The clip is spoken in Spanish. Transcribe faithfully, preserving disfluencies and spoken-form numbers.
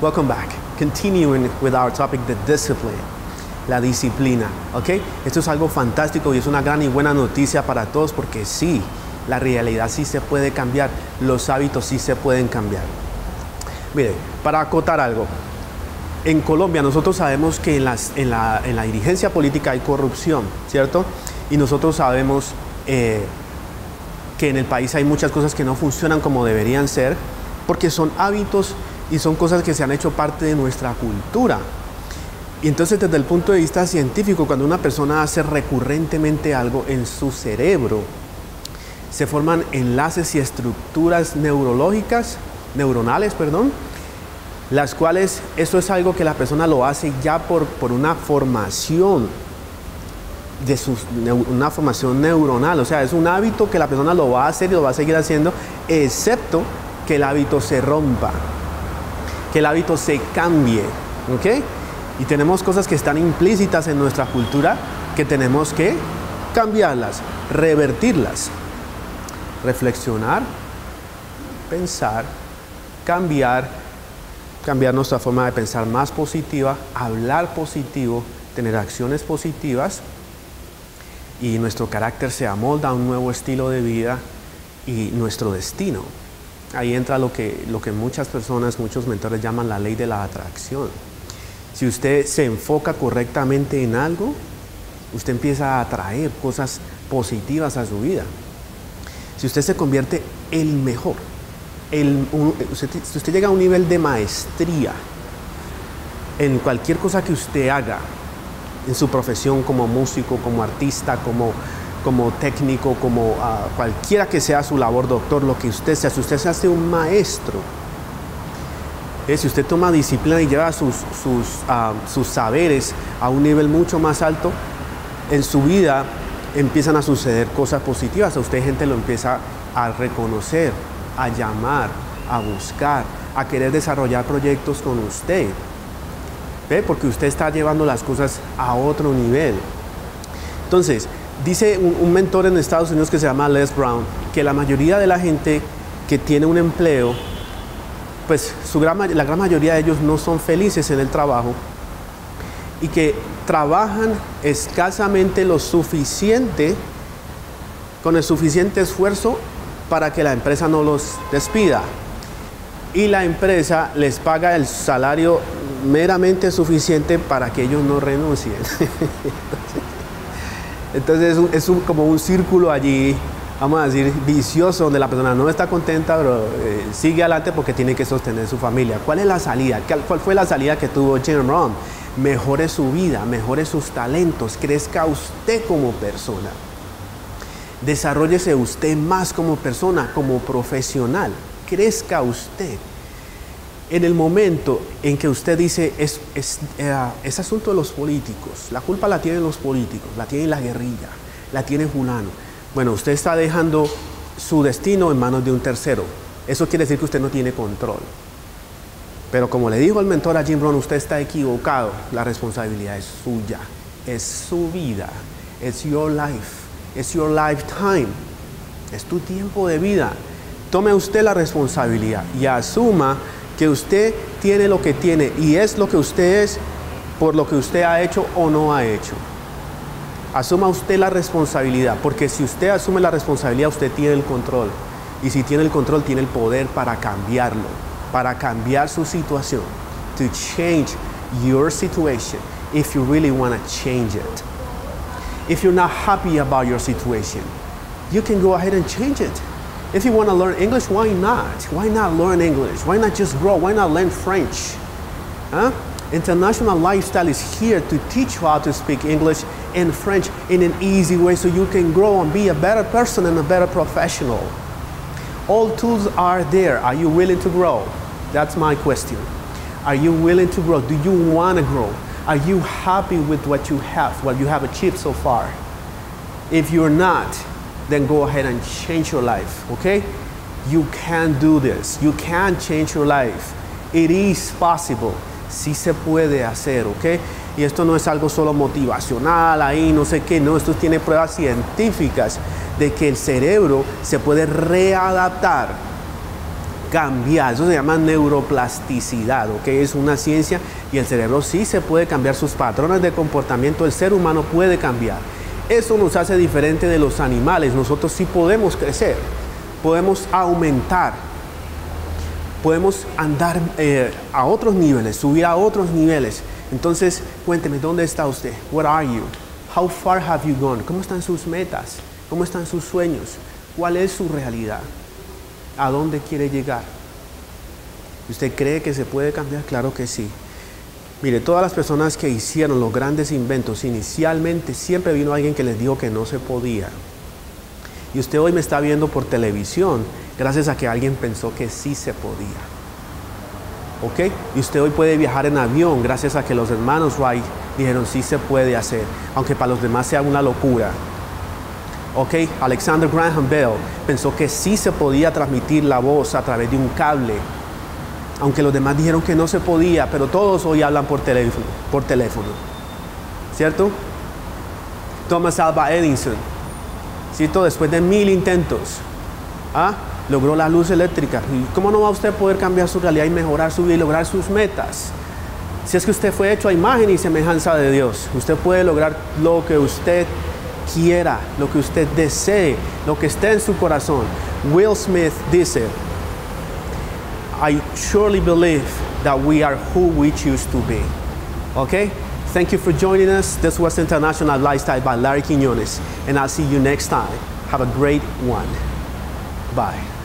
Welcome back. Continuing with our topic, the discipline. La disciplina, ¿ok? Esto es algo fantástico y es una gran y buena noticia para todos porque sí, la realidad sí se puede cambiar, los hábitos sí se pueden cambiar. Miren, para acotar algo, en Colombia nosotros sabemos que en, las, en, la, en la dirigencia política hay corrupción, ¿cierto? Y nosotros sabemos eh, que en el país hay muchas cosas que no funcionan como deberían ser porque son hábitos y son cosas que se han hecho parte de nuestra cultura. Y entonces desde el punto de vista científico, cuando una persona hace recurrentemente algo en su cerebro, se forman enlaces y estructuras neurológicas, neuronales, perdón, las cuales eso es algo que la persona lo hace ya por, por una formación de sus, una formación neuronal, o sea, es un hábito que la persona lo va a hacer y lo va a seguir haciendo, excepto que el hábito se rompa, que el hábito se cambie, ¿ok? Y tenemos cosas que están implícitas en nuestra cultura que tenemos que cambiarlas, revertirlas, reflexionar, pensar, cambiar, cambiar nuestra forma de pensar más positiva, hablar positivo, tener acciones positivas y nuestro carácter se amolda a un nuevo estilo de vida y nuestro destino. Ahí entra lo que, lo que muchas personas, muchos mentores llaman la ley de la atracción. Si usted se enfoca correctamente en algo, usted empieza a atraer cosas positivas a su vida. Si usted se convierte el mejor, el, un, usted, si usted llega a un nivel de maestría en cualquier cosa que usted haga, en su profesión como músico, como artista, como, como técnico, como uh, cualquiera que sea su labor, doctor, lo que usted sea, si usted se hace un maestro, si usted toma disciplina y lleva sus, sus, uh, sus saberes a un nivel mucho más alto, en su vida empiezan a suceder cosas positivas. A usted gente lo empieza a reconocer, a llamar, a buscar, a querer desarrollar proyectos con usted. ¿Ve? Porque usted está llevando las cosas a otro nivel. Entonces, dice un, un mentor en Estados Unidos que se llama Les Brown, que la mayoría de la gente que tiene un empleo, pues su gran, la gran mayoría de ellos no son felices en el trabajo y que trabajan escasamente lo suficiente, con el suficiente esfuerzo para que la empresa no los despida. Y la empresa les paga el salario meramente suficiente para que ellos no renuncien. Entonces es, un, es un, como un círculo allí, vamos a decir, vicioso, donde la persona no está contenta, pero eh, sigue adelante porque tiene que sostener su familia. ¿Cuál es la salida? ¿Cuál fue la salida que tuvo Jim Rohn? Mejore su vida, mejore sus talentos, crezca usted como persona. Desarróllese usted más como persona, como profesional. Crezca usted. En el momento en que usted dice, es, es, eh, es asunto de los políticos, la culpa la tienen los políticos, la tiene la guerrilla, la tiene fulano. Bueno, usted está dejando su destino en manos de un tercero. Eso quiere decir que usted no tiene control. Pero como le dijo el mentor a Jim Rohn, usted está equivocado. La responsabilidad es suya. Es su vida. It's your life. It's your lifetime. Es tu tiempo de vida. Tome usted la responsabilidad y asuma que usted tiene lo que tiene y es lo que usted es por lo que usted ha hecho o no ha hecho. Asuma usted la responsabilidad, porque si usted asume la responsabilidad, usted tiene el control. Y si tiene el control, tiene el poder para cambiarlo, para cambiar su situación. To change your situation, if you really want to change it. If you're not happy about your situation, you can go ahead and change it. If you want to learn English, why not? Why not learn English? Why not just grow? Why not learn French? Huh? International Lifestyle is here to teach you how to speak English and French in an easy way so you can grow and be a better person and a better professional. All tools are there. Are you willing to grow? That's my question. Are you willing to grow? Do you want to grow? Are you happy with what you have, what you have achieved so far? If you're not, then go ahead and change your life, okay? You can do this. You can change your life. It is possible. Sí se puede hacer, ¿ok? Y esto no es algo solo motivacional, ahí no sé qué, no, esto tiene pruebas científicas de que el cerebro se puede readaptar cambiar. Eso se llama neuroplasticidad, ¿ok? Es una ciencia y el cerebro sí se puede cambiar sus patrones de comportamiento. El ser humano puede cambiar. Eso nos hace diferente de los animales. Nosotros sí podemos crecer, podemos aumentar, podemos andar eh, a otros niveles, subir a otros niveles. Entonces, cuénteme, ¿dónde está usted? Where are you? How far have you gone? ¿Cómo están sus metas? ¿Cómo están sus sueños? ¿Cuál es su realidad? ¿A dónde quiere llegar? ¿Usted cree que se puede cambiar? Claro que sí. Mire, todas las personas que hicieron los grandes inventos, inicialmente siempre vino alguien que les dijo que no se podía. Y usted hoy me está viendo por televisión, gracias a que alguien pensó que sí se podía. ¿Ok? Y usted hoy puede viajar en avión, gracias a que los hermanos Wright dijeron sí se puede hacer, aunque para los demás sea una locura. ¿Ok? Alexander Graham Bell pensó que sí se podía transmitir la voz a través de un cable, aunque los demás dijeron que no se podía, pero todos hoy hablan por teléfono, por teléfono. ¿Cierto? Thomas Alba Edison, ¿cierto? Después de mil intentos, ¿ah? logró la luz eléctrica. ¿Y cómo no va usted a poder cambiar su realidad y mejorar su vida y lograr sus metas? Si es que usted fue hecho a imagen y semejanza de Dios, usted puede lograr lo que usted quiera, lo que usted desee, lo que esté en su corazón. Will Smith dice, I surely believe that we are who we choose to be. Okay? Thank you for joining us. This was International Lifestyle by Larry Quiñonez, and I'll see you next time. Have a great one. Bye.